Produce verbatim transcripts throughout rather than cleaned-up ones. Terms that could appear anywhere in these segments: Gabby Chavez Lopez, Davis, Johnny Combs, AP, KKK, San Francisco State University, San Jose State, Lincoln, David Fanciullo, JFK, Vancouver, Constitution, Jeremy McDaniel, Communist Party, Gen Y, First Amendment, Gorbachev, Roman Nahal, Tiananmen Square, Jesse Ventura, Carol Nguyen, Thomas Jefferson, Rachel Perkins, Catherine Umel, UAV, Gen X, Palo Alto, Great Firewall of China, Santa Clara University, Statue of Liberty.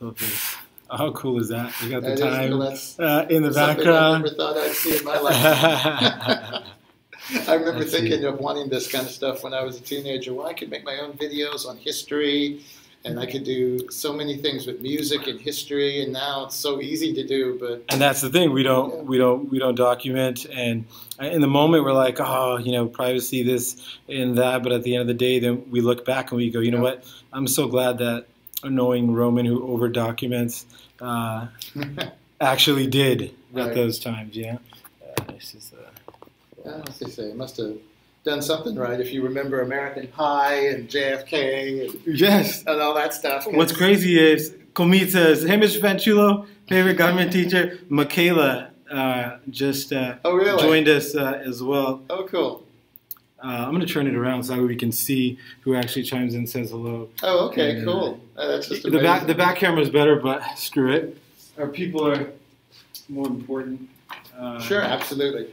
Totally. How cool is that? You got the that time is, you know, uh, in the background. I never thought I'd see in my life. I remember I thinking of wanting this kind of stuff when I was a teenager. Well, I could make my own videos on history, and I could do so many things with music and history. And now it's so easy to do. But and that's the thing, we don't, yeah. we don't, we don't document. And in the moment, we're like, oh, you know, privacy, this and that. But at the end of the day, then we look back and we go, you know yeah. what? I'm so glad that annoying Roman who over documents uh, actually did right. at those times. Yeah. Uh, this is. Uh, Yeah, as they say, must have done something right if you remember American Pie and J F K and, yes. and all that stuff. What's crazy is Comita's, hey, Mister Fanciullo, favorite government teacher, Michaela uh, just uh, oh, really? joined us uh, as well. Oh, cool. Uh, I'm going to turn it around so that way we can see who actually chimes in and says hello. Oh, okay, and, cool. Uh, that's just the back, the back camera is better, but screw it. Our people are more important. Uh, sure, absolutely.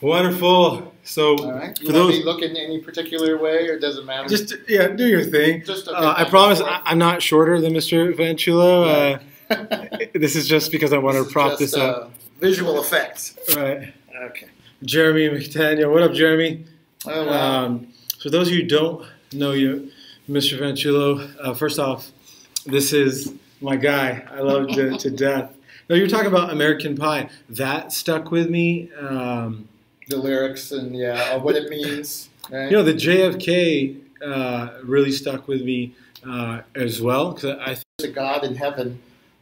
Wonderful. So, all right. You for those, be looking any particular way, or doesn't matter. Just yeah, do your thing. Just okay, uh, I promise I, I'm not shorter than Mister Fanciullo. Yeah. Uh, this is just because I want to prop this, just, this uh, up. Visual effects. Right. Okay. Jeremy McDaniel, what up, Jeremy? Oh, wow. Um, for those of you who don't know you, Mister Fanciullo, uh, first off, this is my guy. I love to, to death. No, you were talking about American Pie. That stuck with me. Um, The lyrics and yeah, what it means. Right? You know, the J F K uh, really stuck with me uh, as well. Because I think to God in heaven,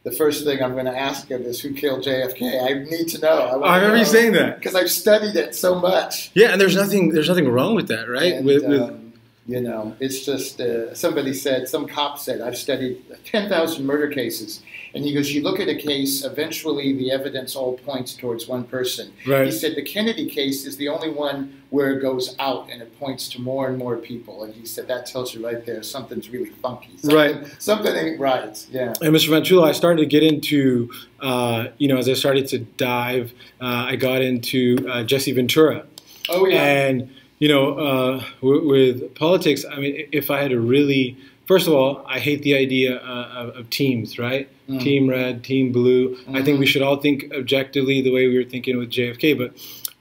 the first thing I'm going to ask him is who killed J F K. I need to know. I, I remember know. you saying that because I've studied it so much. Yeah, and there's nothing there's nothing wrong with that, right? And, with, with um, you know, it's just uh, somebody said, some cop said, I've studied ten thousand murder cases. And he goes, you look at a case, eventually the evidence all points towards one person. Right. He said the Kennedy case is the only one where it goes out and it points to more and more people. And he said that tells you right there something's really funky. Something, right. Something ain't right. Yeah. And Mister Fanciullo, I started to get into, uh, you know, as I started to dive, uh, I got into uh, Jesse Ventura. Oh, yeah. And... You know, uh, w with politics, I mean, if I had to really, first of all, I hate the idea uh, of, of teams, right? Mm. Team red, team blue. Mm-hmm. I think we should all think objectively the way we were thinking with J F K. But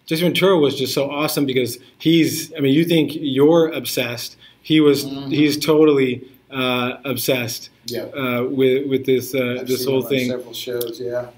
Jesse Ventura was just so awesome because he's, I mean, you think you're obsessed. He was, mm-hmm. he's totally uh, obsessed yep. uh, with, with this, uh, I've this seen whole him thing. On several shows, yeah.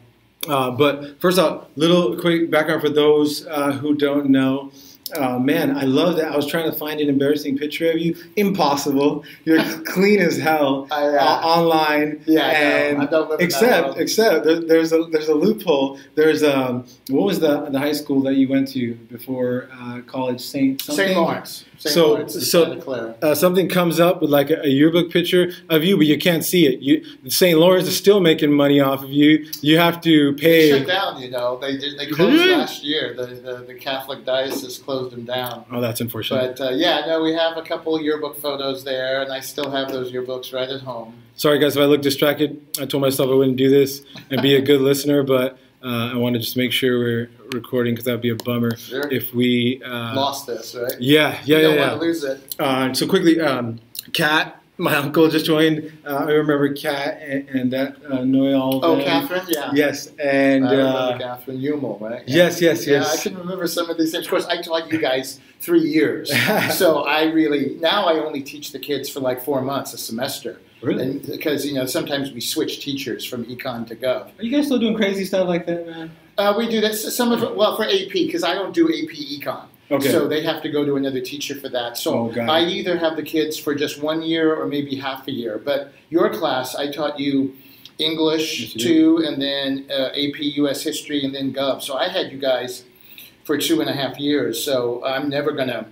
Uh, but first off, little quick background for those uh, who don't know. Oh, man, I love that. I was trying to find an embarrassing picture of you. Impossible. You're clean as hell I, uh, uh, online. Yeah, and I know. I don't live except, except there, there's a there's a loophole. There's um, what was the the high school that you went to before uh, college? Saint something? Saint Lawrence. Saint so Lawrence so Santa Clara. Uh, something comes up with like a, a yearbook picture of you, but you can't see it. You Saint Lawrence is still making money off of you. You have to pay. They shut down. You know, they did, they closed last year. The, the the Catholic diocese closed. them down. Oh, that's unfortunate. But uh, yeah, no, we have a couple yearbook photos there, and I still have those yearbooks right at home. Sorry, guys, if I look distracted. I told myself I wouldn't do this and be a good listener, but uh, I want to just make sure we're recording because that would be a bummer sure. if we uh, lost this, right? Yeah, yeah, we yeah. Don't yeah. want to lose it. Uh, so quickly, um, Kat. My uncle just joined. Uh, I remember Kat and, and that uh, Noel. Oh, Catherine, yeah. Yes, and I remember uh, Catherine Umel, right? Yeah. Yes, yes, yeah, yes. I can remember some of these things. Of course, I taught you guys three years, so I really now I only teach the kids for like four months a semester. Really? And because you know sometimes we switch teachers from econ to gov. Are you guys still doing crazy stuff like that, man? Uh, we do that. Some of well for A P because I don't do A P econ. Okay. So they have to go to another teacher for that. So oh, I either have the kids for just one year or maybe half a year. But your class, I taught you English, yes, you two, and then uh, A P U S History, and then Gov. So I had you guys for two and a half years. So I'm never going to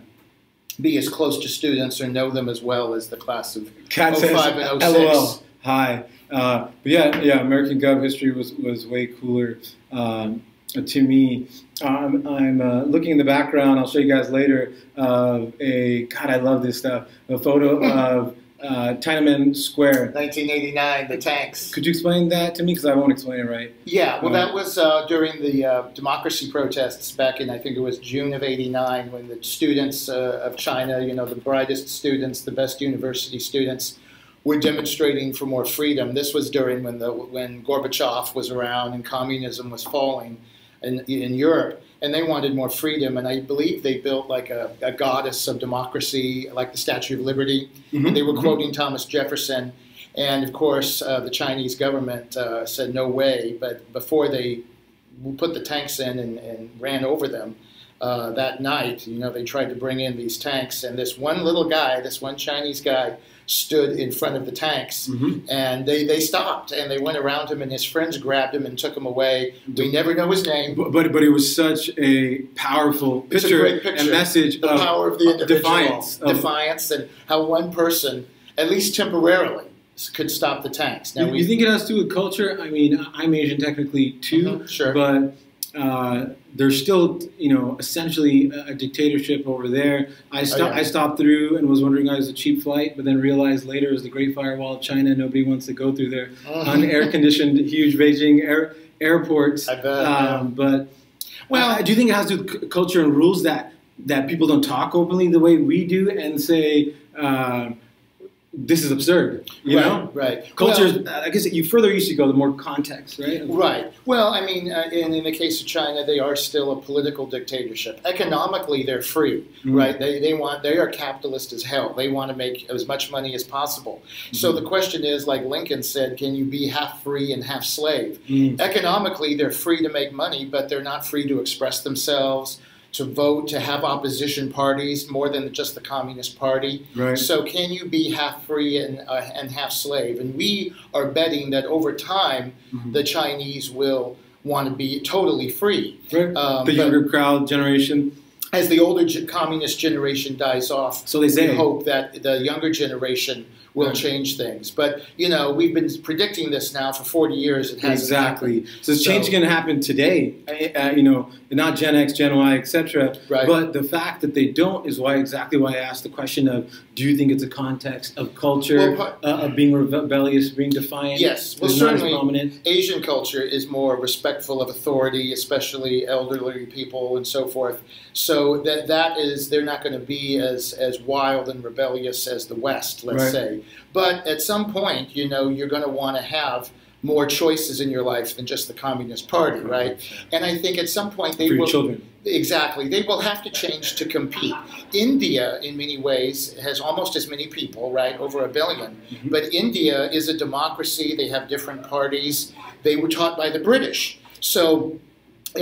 be as close to students or know them as well as the class of oh five and oh six. L O L. Hi. Uh, but yeah, yeah, American Gov history was, was way cooler um, to me. Um, I'm uh, looking in the background, I'll show you guys later, of uh, a, God, I love this stuff, a photo of uh, Tiananmen Square. nineteen eighty-nine, the tanks. Could you explain that to me? Because I won't explain it right. Yeah, well, uh, that was uh, during the uh, democracy protests back in, I think it was June of eighty-nine, when the students uh, of China, you know, the brightest students, the best university students, we're demonstrating for more freedom. This was during when, the, when Gorbachev was around and communism was falling in, in Europe. And they wanted more freedom, and I believe they built like a, a goddess of democracy, like the Statue of Liberty. Mm-hmm. And they were quoting Thomas Jefferson, and of course uh, the Chinese government uh, said no way, but before they put the tanks in and, and ran over them uh, that night, you know, they tried to bring in these tanks, and this one little guy, this one Chinese guy, stood in front of the tanks, mm-hmm. and they, they stopped, and they went around him, and his friends grabbed him and took him away. We never know his name. But but, but it was such a powerful picture, a picture and message the of power of the individual, defiance. Defiance, and how one person, at least temporarily, could stop the tanks. Now, you, we, you think it has to do with culture? I mean, I'm Asian technically too, mm-hmm, sure. but Uh, there's still, you know, essentially a dictatorship over there. I, sto oh, yeah. I stopped through and was wondering I was a cheap flight, but then realized later it was the Great Firewall of China. Nobody wants to go through there. Oh. Un-air-conditioned, huge Beijing air airports. I bet, um, yeah. But, well, I do think it has to do with culture and rules that, that people don't talk openly the way we do and say, uh, this is absurd, you right, know? Right. Culture, well, I guess you further used to go, the more context, right? Right. Well, I mean, uh, in, in the case of China, they are still a political dictatorship. Economically, they're free, mm-hmm. right? They, they, want, they are capitalist as hell. They want to make as much money as possible. Mm-hmm. So the question is, like Lincoln said, can you be half free and half slave? Mm-hmm. Economically, they're free to make money, but they're not free to express themselves, to vote, to have opposition parties more than just the Communist Party. Right. So can you be half free and, uh, and half slave? And we are betting that over time, mm-hmm. the Chinese will want to be totally free. Right. Um, the younger crowd generation. As the older ge- communist generation dies off, so they say. We hope that the younger generation will right. change things. But, you know, we've been predicting this now for forty years. It hasn't exactly. happened. So, so change can happen today, uh, you know, not Gen X, Gen Y, et cetera. Right. But the fact that they don't is why exactly why I asked the question of, do you think it's a context of culture, well, uh, of being rebellious, being defiant? Yes. Well, certainly Asian culture is more respectful of authority, especially elderly people and so forth. So So that, that is, they're not going to be as, as wild and rebellious as the West, let's right. say. But at some point, you know, you're going to want to have more choices in your life than just the Communist Party, right? And I think at some point they For your will... children. Exactly. They will have to change to compete. India, in many ways, has almost as many people, right, over a billion. Mm-hmm. But India is a democracy. They have different parties. They were taught by the British. So...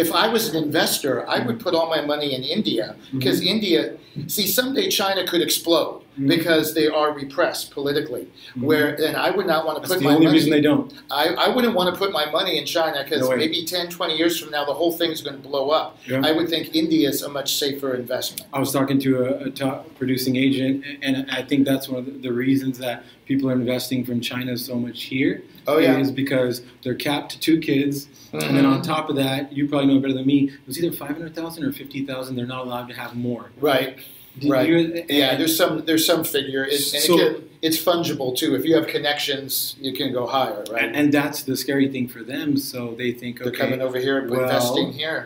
if I was an investor, I would put all my money in India because mm-hmm. India, see, someday China could explode mm-hmm. because they are repressed politically. Mm-hmm. Where and I would not want to That's put my money. That's the only reason they don't. I, I wouldn't want to put my money in China because no maybe ten, twenty years from now, the whole thing's going to blow up. Yeah. I would think India is a much safer investment. I was talking to a, a top producing agent, and I think that's one of the reasons that people are investing from China so much here. Oh yeah, is because they're capped to two kids, mm-hmm. and then on top of that, you probably know better than me. It was either five hundred thousand or fifty thousand. They're not allowed to have more. Right, Did right. You, yeah, there's some there's some figure, it's, and so, it can, it's fungible too. If you have connections, you can go higher, right? And, and that's the scary thing for them. So they think okay, they're coming over here, well, investing here.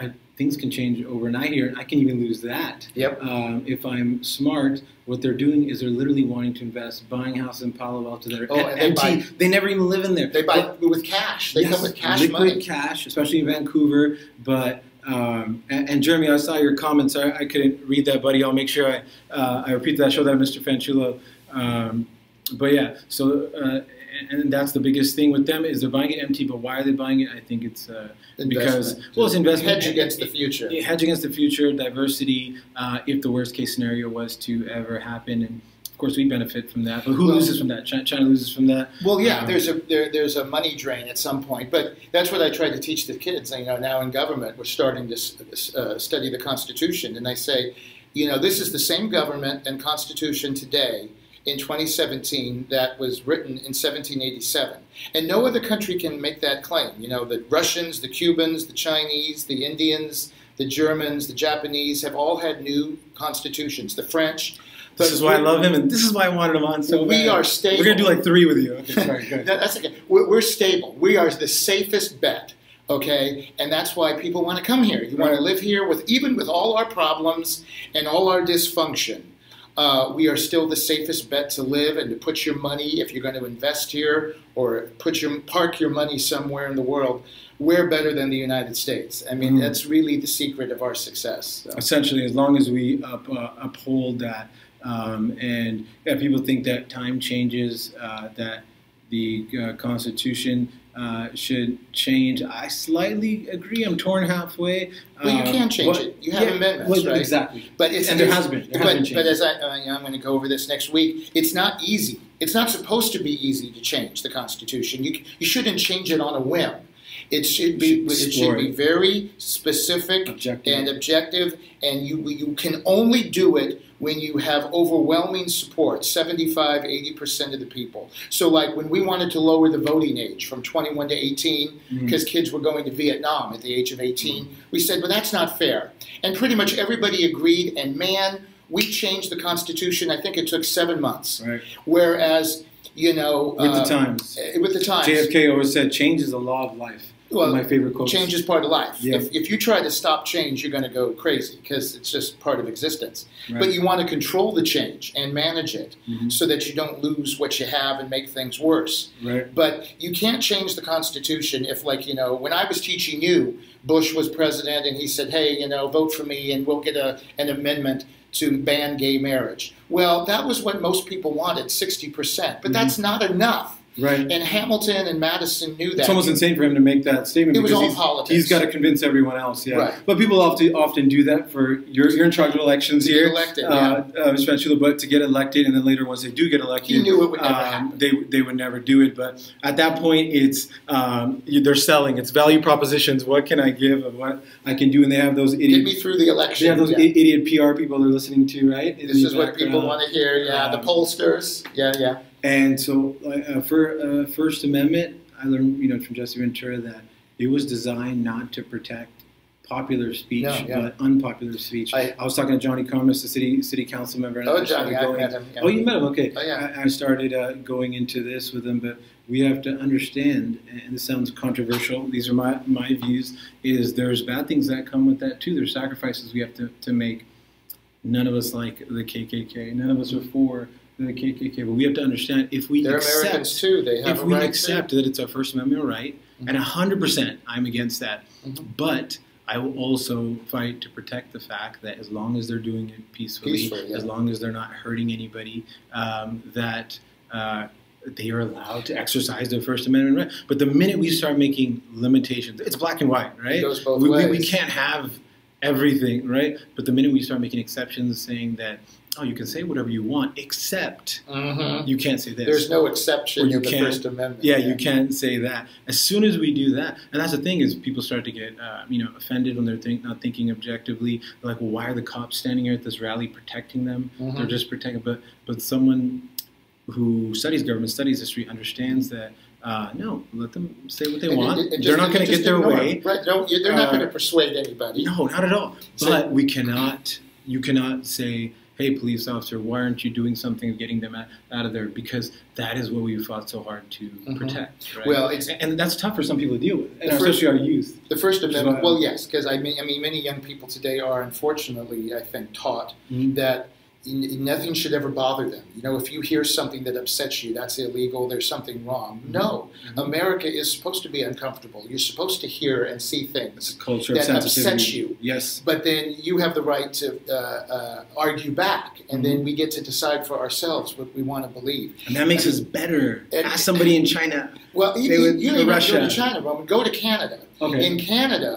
I, things can change overnight here, and I can even lose that. Yep. Um, if I'm smart, what they're doing is they're literally wanting to invest, buying houses in Palo Alto that are oh, and empty. They, buy, they never even live in there. They buy but, with cash. They yes, come with cash liquid money. Liquid cash, especially in Vancouver. But um, and, and Jeremy, I saw your comments. I, I couldn't read that, buddy. I'll make sure I uh, I repeat that. Show that, Mister Fanciullo. Um, but yeah, so. Uh, And that's the biggest thing with them is they're buying it empty, but why are they buying it? I think it's uh, because, well, it's investment. Hedge against the future. Hedge against the future, diversity, uh, if the worst case scenario was to ever happen. And, of course, we benefit from that. But who well, loses from that? China loses from that? Well, yeah, um, there's a there, there's a money drain at some point. But that's what I tried to teach the kids. You know, now in government, we're starting to uh, study the Constitution. And I say, you know, this is the same government and Constitution today in twenty seventeen that was written in seventeen eighty-seven. And no other country can make that claim. You know, the Russians, the Cubans, the Chinese, the Indians, the Germans, the Japanese have all had new constitutions. The French. This is why I love him, and this is why I wanted him on so bad. We are stable. We're going to do like three with you. Okay, sorry, go ahead. That's okay. We're, we're stable. We are the safest bet. Okay, and that's why people want to come here. You right. want to live here with even with all our problems and all our dysfunction. Uh, we are still the safest bet to live and to put your money, if you're going to invest here or put your park your money somewhere in the world, we're better than the United States. I mean, mm-hmm. that's really the secret of our success. So. Essentially, as long as we up, uh, uphold that, um, and yeah, people think that time changes, uh, that the uh, Constitution uh, should change. I slightly agree. I'm torn halfway. Well, you can change um, it. You have yeah, amendments, well, right? Exactly. But it's, and there has been. There but, has been but as I, uh, I'm going to go over this next week, it's not easy. It's not supposed to be easy to change the Constitution. You you shouldn't change it on a whim. It should be it should be very specific objective. and objective, and you you can only do it when you have overwhelming support, seventy-five, eighty percent of the people. So like when we wanted to lower the voting age from twenty-one to eighteen, because mm-hmm. kids were going to Vietnam at the age of eighteen, mm-hmm. we said, well, that's not fair. And pretty much everybody agreed, and man, we changed the Constitution. I think it took seven months. Right. Whereas, you know... With um, the times. With the times. J F K always said, change is the law of life. Well, my favorite quote. Change is part of life. Yeah. If, if you try to stop change, you're going to go crazy because it's just part of existence. Right. But you want to control the change and manage it mm-hmm. so that you don't lose what you have and make things worse. Right. But you can't change the Constitution if, like, you know, when I was teaching you, Bush was president and he said, hey, you know, vote for me and we'll get a, an amendment to ban gay marriage. Well, that was what most people wanted, sixty percent. But mm-hmm. that's not enough. Right. And Hamilton and Madison knew that. It's almost insane for him to make that statement. It was all he's, politics. He's got to convince everyone else, yeah. Right. But people often often do that for, you're, you're in charge of elections here. To get elected, uh, yeah. Uh, Mister Fanciullo, but to get elected, and then later once they do get elected. He knew it would never um, happen. They, they would never do it. But at that point, it's um, they're selling. It's value propositions. What can I give of what I can do? And they have those idiot. Get me through the election. They have those yeah. idiot P R people they're listening to, right? This is what people want to hear, yeah. Um, the pollsters, yeah, yeah. And so uh, for uh, First Amendment, I learned, you know, from Jesse Ventura that it was designed not to protect popular speech, no, yeah. but unpopular speech. I, I was talking to Johnny Combs, the city city council member. And oh, I Johnny, going, I met him. Yeah. Oh, you met him? Okay. Oh, yeah. I, I started uh, going into this with him, but we have to understand, and this sounds controversial, these are my, my views, is there's bad things that come with that, too. There's sacrifices we have to, to make. None of us like the K K K. None of us are for the K K K, but we have to understand if we They're accept, Americans too. They have if we right accept too. that it's our First Amendment right, mm-hmm. and one hundred percent I'm against that, mm-hmm. but I will also fight to protect the fact that as long as they're doing it peacefully, Peaceful, yeah. as long as they're not hurting anybody, um, that uh, they are allowed to exercise their First Amendment right. But the minute we start making limitations, it's black and white, right? It goes both we, ways. We, we can't have everything, right? But the minute we start making exceptions saying that, oh, you can say whatever you want, except mm-hmm. you can't say this. There's no exception in the First Amendment. Yeah, yeah, you can't say that. As soon as we do that, and that's the thing is people start to get uh, you know, offended when they're think, not thinking objectively. They're like, well, why are the cops standing here at this rally protecting them? Mm-hmm. They're just protecting. But, but someone who studies government studies history understands that Uh, no, let them say what they and want. It, it just, they're not going to get their way. Right? No, they're not uh, going to persuade anybody. No, not at all. So, but we cannot, you cannot say, hey, police officer, why aren't you doing something of getting them out, out of there? Because that is what we fought so hard to mm-hmm. protect. Right? Well, it's, and that's tough for some people to deal with, and first, especially our youth. The First Amendment, well, yes, because I mean, I mean, many young people today are unfortunately, I think, taught mm-hmm. that nothing should ever bother them. You know, if you hear something that upsets you, that's illegal, there's something wrong. No. Mm-hmm. America is supposed to be uncomfortable. You're supposed to hear and see things culture that upset you. Yes. But then you have the right to uh, uh, argue back, and mm-hmm. then we get to decide for ourselves what we want to believe. And that makes and, us better. And, Ask somebody in China. Well, you, would, you, you don't Russia. go to China, Roman. Go to Canada. Okay. In Canada,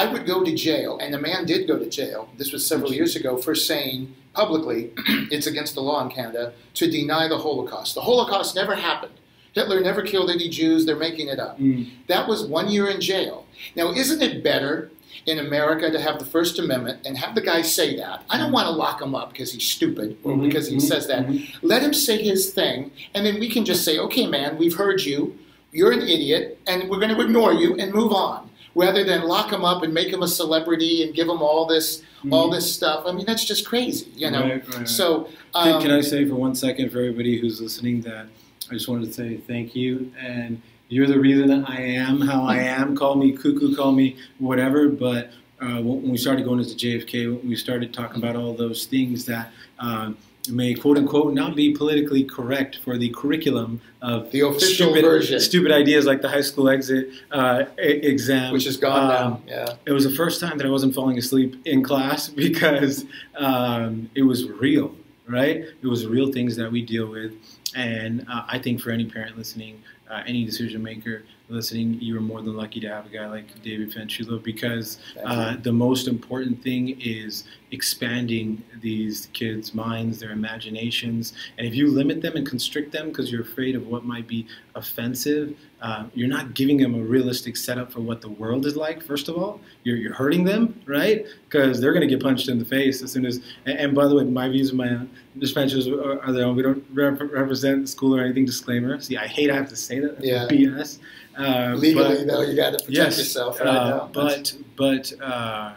I would go to jail, and the man did go to jail, this was several years ago, for saying publicly, it's against the law in Canada, to deny the Holocaust. The Holocaust never happened. Hitler never killed any Jews, they're making it up. Mm. That was one year in jail. Now, isn't it better in America to have the First Amendment and have the guy say that? I don't want to lock him up because he's stupid or mm-hmm, because he mm-hmm, says that. Mm-hmm. Let him say his thing, and then we can just say, okay, man, we've heard you, you're an idiot, and we're going to ignore you and move on. Rather than lock him up and make him a celebrity and give him all this, mm-hmm. all this stuff. I mean, that's just crazy, you know. Right, right, right. So, um, can I say for one second for everybody who's listening that I just wanted to say thank you, and you're the reason I am how I am. Call me cuckoo, call me whatever, but uh, when we started going into J F K, we started talking about all those things that um, may, quote unquote, not be politically correct for the curriculum of the official stupid, version. Stupid ideas like the high school exit uh, exam, which is gone um, now. Yeah, it was the first time that I wasn't falling asleep in class because um, it was real, right? It was real things that we deal with, and uh, I think for any parent listening, uh, any decision maker listening, you were more than lucky to have a guy like David Fanciullo, because uh, the most important thing is expanding these kids' minds, their imaginations. And if you limit them and constrict them because you're afraid of what might be offensive, uh, you're not giving them a realistic setup for what the world is like, first of all. You're, you're hurting them, right? Because they're going to get punched in the face as soon as... And, and by the way, my views and my own, dispatchers are, are their own. We don't rep represent the school or anything. Disclaimer. See, I hate I have to say that. That's yeah. B S. Uh, Legally, though, you got to protect yes, yourself. Right uh, now. But but uh,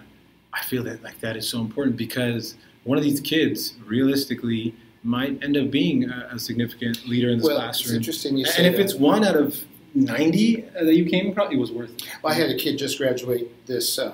I feel that like that is so important, because one of these kids, realistically, might end up being a, a significant leader in this well, classroom. It's interesting you say and if that. It's one out of ninety that you came across, it was worth it. Well, I had a kid just graduate this um,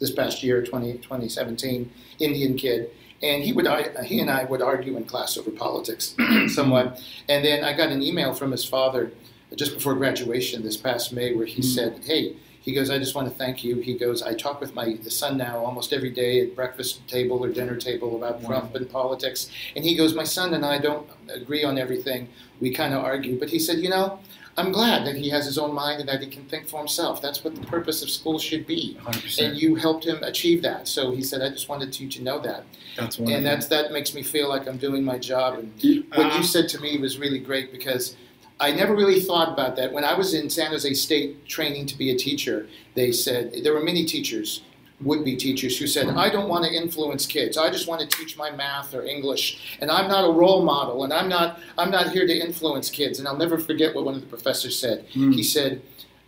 this past year, twenty seventeen, Indian kid. And he would, he and I would argue in class over politics somewhat. And then I got an email from his father just before graduation this past May, where he mm. said, hey, he goes, I just want to thank you. He goes, I talk with my son now almost every day at breakfast table or dinner table about wow. Trump and politics. And he goes, my son and I don't agree on everything. We kind of argue. But he said, you know, I'm glad that he has his own mind and that he can think for himself. That's what the purpose of school should be. one hundred percent. And you helped him achieve that. So he said, I just wanted you to know that. That's wonderful. And that's, that makes me feel like I'm doing my job. And uh, what you said to me was really great, because I never really thought about that. When I was in San Jose State training to be a teacher, they said, there were many teachers, would-be teachers, who said, I don't want to influence kids. I just want to teach my math or English, and I'm not a role model, and I'm not, I'm not here to influence kids. And I'll never forget what one of the professors said. Mm. He said,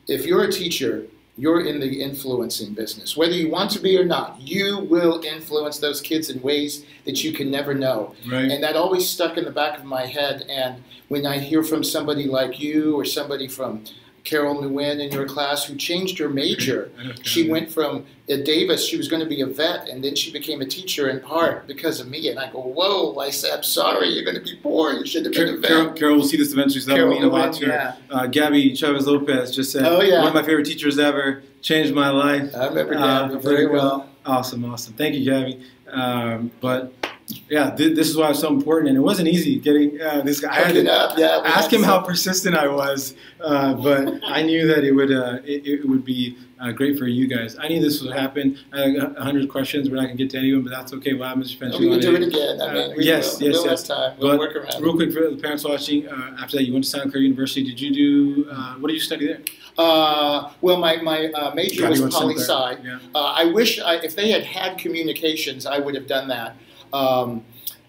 if you're a teacher, you're in the influencing business. Whether you want to be or not, you will influence those kids in ways that you can never know. Right. And that always stuck in the back of my head. And when I hear from somebody like you or somebody from Carol Nguyen in your class, who changed her major. She went from at Davis, she was going to be a vet, and then she became a teacher in part because of me. And I go, whoa, I said, I'm sorry, you're going to be poor. You should have been Car a vet. Carol, Carol will see this eventually, so that Carol will mean a lot to her. Yeah. Uh, Gabby Chavez Lopez just said, oh, yeah. one of my favorite teachers ever, changed my life. I remember Gabby uh, very well. Awesome, awesome. Thank you, Gabby. Um, but... Yeah, th this is why it's so important, and it wasn't easy getting uh, this guy. I had to up, yeah, ask him how persistent I was, uh, but I knew that it would uh, it, it would be uh, great for you guys. I knew this would happen. I had a hundred questions. We're not gonna get to any of them, but that's okay. Well, Mister Fanciullo, we can do it again. I mean, uh, we yes, will. yes, we'll yes. Time. We'll but work around. Real quick for the parents watching. Uh, after that, you went to Santa Clara University. Did you do uh, what did you study there? Uh, well, my, my uh, major God, was poli-sci. Yeah. Uh, I wish I, if they had had communications, I would have done that. Um,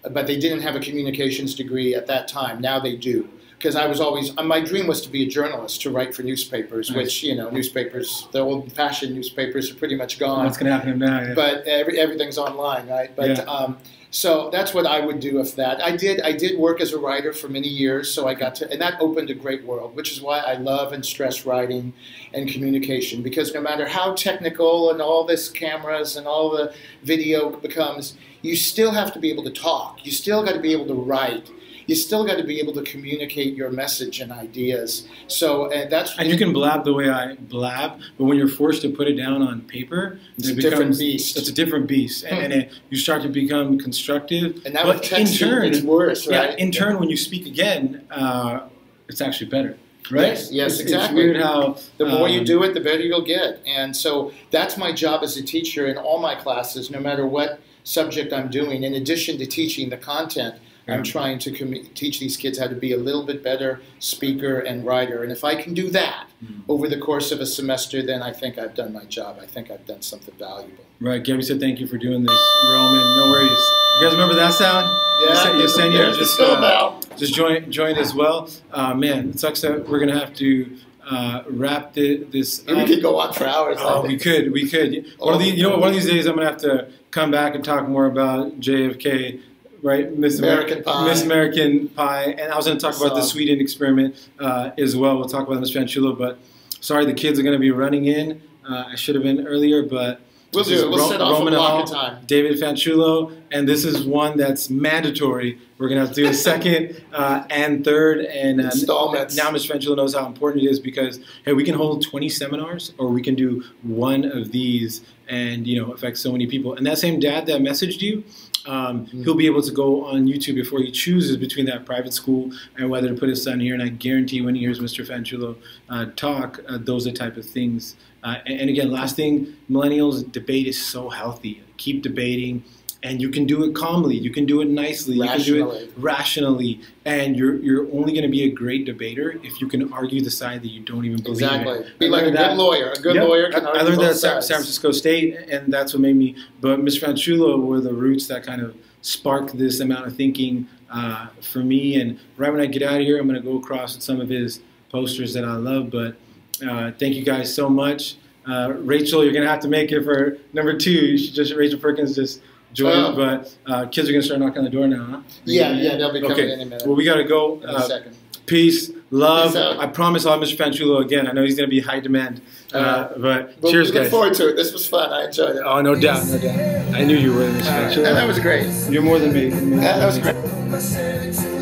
but they didn't have a communications degree at that time. Now they do. Because I was always, my dream was to be a journalist, to write for newspapers, nice. which, you know, newspapers, the old-fashioned newspapers are pretty much gone. That's going to happen now, yeah. But every, everything's online, right? But, yeah. um, so that's what I would do if that. I did, I did work as a writer for many years, so I got to, and that opened a great world, which is why I love and stress writing and communication, because no matter how technical and all this cameras and all the video becomes, you still have to be able to talk. You still got to be able to write. You still got to be able to communicate your message and ideas. So uh, that's and you can blab the way I blab, but when you're forced to put it down on paper, it's it a becomes, different beast. It's a different beast, and, hmm. and it, you start to become constructive. And now, but in turn, it's worse, right? Yeah, in yeah. turn, when you speak again, uh, it's actually better. Right? Yes, yes it's, exactly. It's weird how the more um, you do it, the better you'll get. And so that's my job as a teacher in all my classes, no matter what subject I'm doing. In addition to teaching the content, I'm trying to teach these kids how to be a little bit better speaker and writer. And if I can do that mm. over the course of a semester, then I think I've done my job. I think I've done something valuable. Right. Gabby said thank you for doing this, Roman. No worries. You guys remember that sound? Yeah. Your senior just, uh, just joined, joined as well. Uh, man, it sucks that we're going to have to uh, wrap the, this up. We could go on for hours. Oh, we could. We could. One of the, you know, one of these days I'm going to have to come back and talk more about J F K. Right, Miss American, American Pie. Miss American Pie, and I was going to talk about the Sweden experiment uh, as well. We'll talk about Mister Fanciullo, but sorry, the kids are going to be running in. Uh, I should have been earlier, but We'll this do it. We'll Ro set off Roman a block of time. David Fanciullo, and this is one that's mandatory. We're going to have to do a second uh, and third. And uh, now Miz Fanciullo knows how important it is because, hey, we can hold twenty seminars or we can do one of these and, you know, affect so many people. And that same dad that messaged you, Um, mm-hmm. he'll be able to go on YouTube before he chooses between that private school and whether to put his son here. And I guarantee when he hears Mister Fanciullo uh, talk, uh, those are the type of things. Uh, and, and again, last thing, millennials, debate is so healthy. Keep debating. And you can do it calmly. You can do it nicely. Rationally. You can do it rationally. And you're, you're only going to be a great debater if you can argue the side that you don't even believe exactly. in. Exactly. Be like a that, good lawyer. A good yep, lawyer can I, argue I learned that at San Francisco State, and that's what made me. But Miz Fanciullo were the roots that kind of sparked this amount of thinking uh, for me. And right when I get out of here, I'm going to go across some of his posters that I love. But uh, thank you guys so much. Uh, Rachel, you're going to have to make it for number two. You should just Rachel Perkins just... Join, uh, but uh, kids are going to start knocking on the door now, huh? Yeah, yeah, yeah they'll be coming okay. in a minute. Well, we got to go. In uh, a second. Peace, love. Peace I promise I'll have Mister Fanciullo again. I know he's going to be high demand. Uh, uh, but well, cheers, we guys. Look forward to it. This was fun. I enjoyed it. Oh, no doubt, no doubt. I knew you were, Mister Fanciullo. Uh, that was great. You're more than me. More that, than that was me. great.